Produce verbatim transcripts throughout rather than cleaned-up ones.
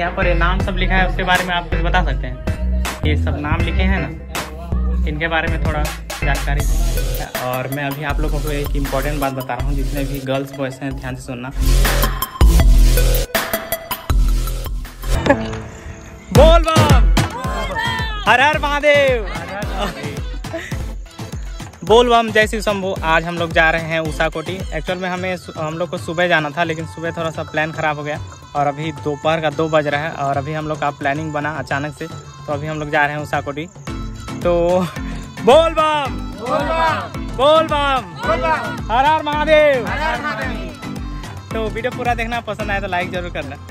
यहाँ पर नाम सब लिखा है, उसके बारे में आप कुछ बता सकते हैं? ये सब नाम लिखे हैं ना, इनके बारे में थोड़ा जानकारी। और मैं अभी आप लोगों को एक इम्पॉर्टेंट बात बता रहा हूँ, जितने भी गर्ल्स बॉयज़ हैं ध्यान से सुनना। बोल बम, हर हर महादेव, बोल बम जय शिव शंभू। आज हम लोग जा रहे हैं उषाकोठी। एक्चुअल में हमें हम लोग को सुबह जाना था, लेकिन सुबह थोड़ा सा प्लान ख़राब हो गया और अभी दोपहर का दो बज रहा है और अभी हम लोग का प्लानिंग बना अचानक से, तो अभी हम लोग जा रहे हैं उषाकोठी। तो बोल बम, बोल बम, हर हर महादेव। तो वीडियो पूरा देखना, पसंद आए तो लाइक जरूर करना।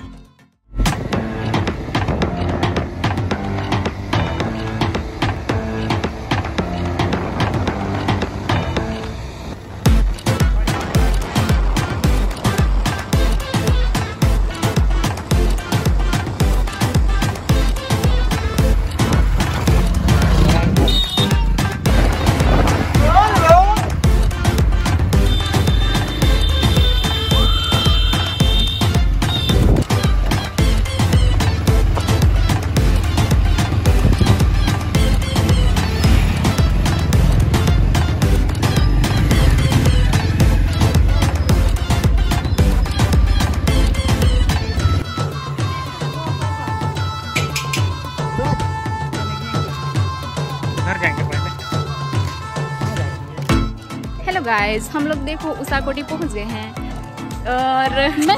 हेलो गाइज, हम लोग देखो उषाकोठी पहुंच गए हैं और मैं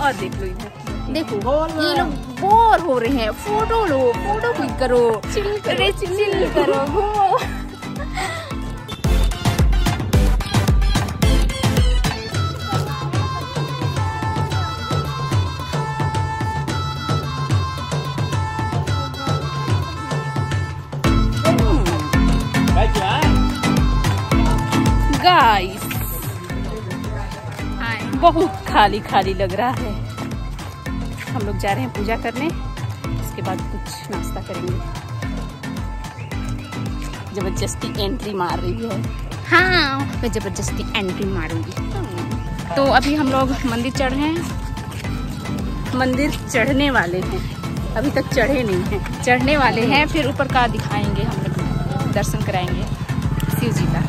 और देख लो इधर देखो ये लोग बोर हो रहे हैं। फोटो लो, फोटो क्लिक करो, चिल करो, चिल करो, घूमो। बहुत खाली खाली लग रहा है। हम लोग जा रहे हैं पूजा करने, उसके बाद कुछ नाश्ता करेंगे। जबरदस्ती एंट्री मार रही है। हाँ, मैं जबरदस्ती एंट्री मारूंगी। तो अभी हम लोग मंदिर चढ़ रहे हैं, मंदिर चढ़ने वाले हैं, अभी तक चढ़े नहीं हैं, चढ़ने वाले हैं, फिर ऊपर का दिखाएंगे, हम लोग दर्शन कराएंगे शिव जी का।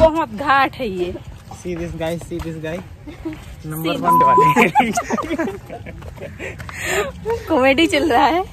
बहुत घाट है ये। See this guy, see this guy. Number one वाले। कॉमेडी चल रहा है।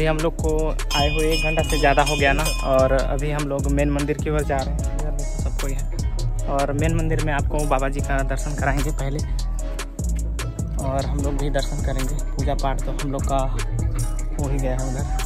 अभी हम लोग को आए हुए एक घंटा से ज़्यादा हो गया ना, और अभी हम लोग मेन मंदिर की ओर जा रहे हैं। इधर देखो सब कोई है और मेन मंदिर में आपको बाबा जी का दर्शन कराएंगे पहले, और हम लोग भी दर्शन करेंगे। पूजा पाठ तो हम लोग का हो ही गया है उधर।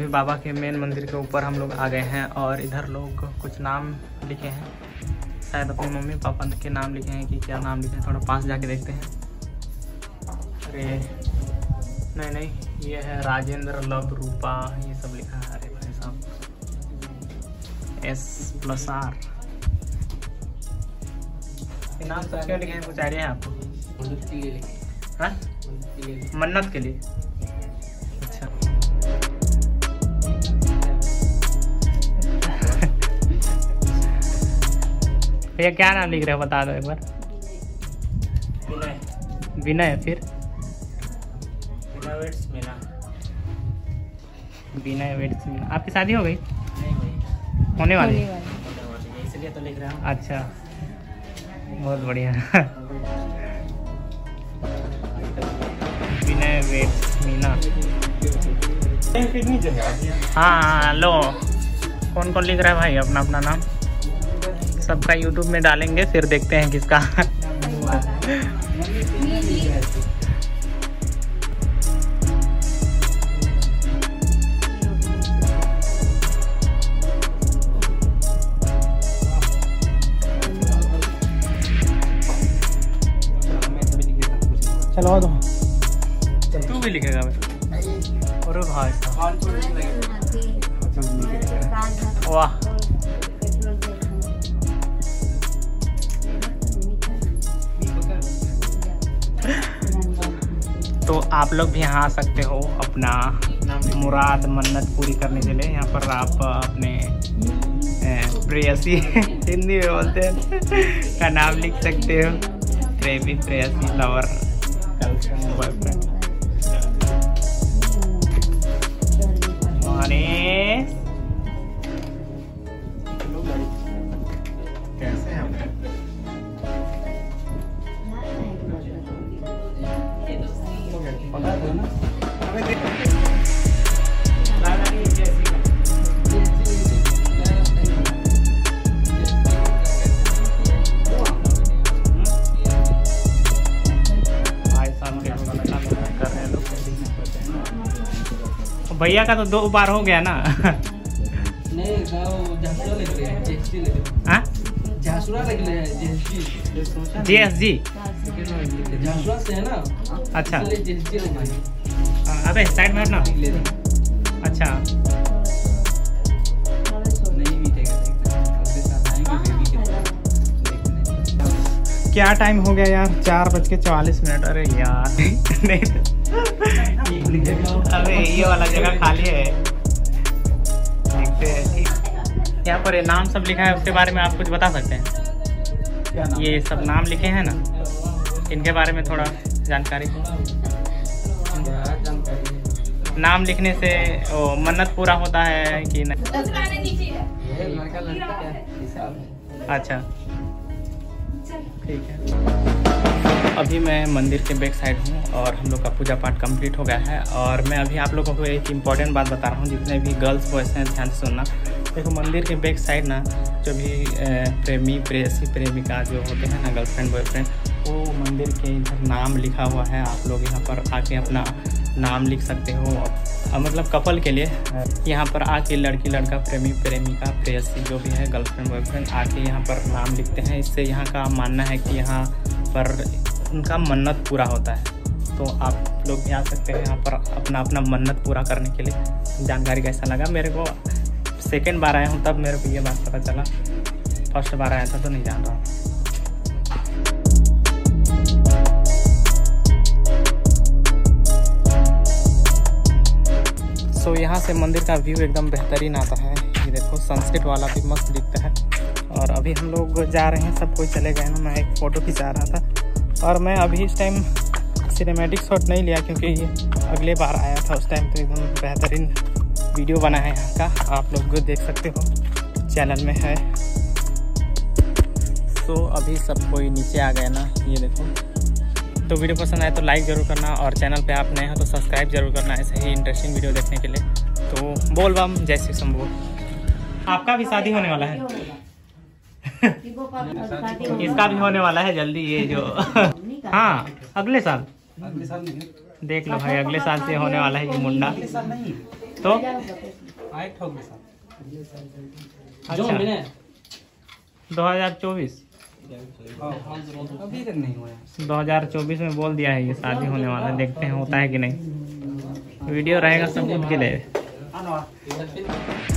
अभी बाबा के मेन मंदिर के ऊपर हम लोग आ गए हैं और इधर लोग कुछ नाम लिखे हैं, शायद अपने मम्मी पापा के नाम लिखे हैं कि क्या नाम लिखे हैं, थोड़ा पास जाके देखते हैं। अरे नहीं नहीं, ये है राजेंद्र लव रूपा, ये सब लिखा है। अरे भाई साहब, एस प्लस आर, ये नाम सब क्यों लिखे हैं, कुछ आइडिया है आपको? मन्नत के लिए लिखे हैं, मन्नत के लिए। भैया क्या नाम लिख रहे हो बता दो एक बार। विनय। विनय, फिर विनय वेट्स मीना। आपकी शादी हो गई? नहीं भाई, होने वाली है, इसलिए तो लिख रहा हूँ। अच्छा, बहुत बढ़िया। विनय वेट्स मीना। हाँ हाँ, लो कौन कौन लिख रहा है भाई अपना अपना नाम, सबका यूट्यूब में डालेंगे फिर देखते हैं किसका। चलो दो, तू भी लिखेगा और भाई वाह। तो आप लोग भी यहाँ आ सकते हो अपना मुराद मन्नत पूरी करने के लिए। यहाँ पर आप अपने प्रेयसी, हिंदी में बोलते हैं, का नाम लिख सकते हो, प्रेमी प्रेयसी लवर बॉयफ्रेंड। कैसे हैं? पता है ना, हमें भैया का तो दो बार हो गया ना। नहीं, जी एस जी से है ना। अच्छा, अबे साइड में ना। अच्छा क्या टाइम हो गया यार, चार बज के चौवालीस मिनट। अरे यार नहीं, अबे ये वाला जगह खाली है, देखते हैं। यहाँ पर ये नाम सब लिखा है, उसके बारे में आप कुछ बता सकते हैं? ये सब नाम लिखे हैं ना, इनके बारे में थोड़ा जानकारी। नाम लिखने से ओ, मन्नत पूरा होता है कि नहीं? अच्छा ठीक है, अभी मैं मंदिर के बैक साइड हूँ और हम लोग का पूजा पाठ कंप्लीट हो गया है। और मैं अभी आप लोगों को एक इम्पॉर्टेंट बात बता रहा हूँ, जितने भी गर्ल्स बॉयज़ हैं ध्यान से सुनना। देखो मंदिर के बैक साइड ना, जो भी प्रेमी प्रेयसी प्रेमिका जो होते हैं ना, गर्लफ्रेंड बॉयफ्रेंड, वो मंदिर के इधर नाम लिखा हुआ है। आप लोग यहाँ पर आके अपना नाम लिख सकते हो, मतलब कपल के लिए। यहाँ पर आके लड़की लड़का प्रेमी प्रेमिका प्रेयसी जो भी है गर्लफ्रेंड बॉयफ्रेंड, आके यहाँ पर नाम लिखते हैं। इससे यहाँ का मानना है कि यहाँ पर उनका मन्नत पूरा होता है। तो आप लोग भी आ सकते हैं यहाँ पर अपना अपना मन्नत पूरा करने के लिए। जानकारी कैसा लगा? मेरे को सेकेंड बार आया हूँ तब मेरे को ये बात पता चला, फर्स्ट बार आया था तो नहीं जान रहा। तो यहाँ से मंदिर का व्यू एकदम बेहतरीन आता है, ये देखो सनसेट वाला भी मस्त दिखता है। और अभी हम लोग जा रहे हैं, सब कोई चले गए ना, मैं एक फ़ोटो खिंचा रहा था। और मैं अभी इस टाइम सिनेमैटिक शॉट नहीं लिया क्योंकि ये अगले बार आया था, उस टाइम तो एकदम बेहतरीन वीडियो बना है यहाँ का, आप लोग देख सकते हो, चैनल में है। तो अभी सब कोई नीचे आ गया ना, ये देखो। तो वीडियो पसंद आए तो लाइक ज़रूर करना, और चैनल पे आप नए हो तो सब्सक्राइब जरूर करना ऐसे ही इंटरेस्टिंग वीडियो देखने के लिए। तो बोल बम जय श्री शंभू। आपका भी शादी होने वाला है? इसका भी होने वाला है जल्दी, ये जो हाँ अगले साल, अगले साल देख लो भाई, अगले साल से होने वाला है ये मुंडा। तो आए ठोक में साथ जो मिले दो हज़ार चौबीस अभी तक नहीं हुआ है। दो हज़ार चौबीस में बोल दिया है ये शादी होने वाला है, देखते हैं होता है कि नहीं। वीडियो रहेगा सबूत के लिए।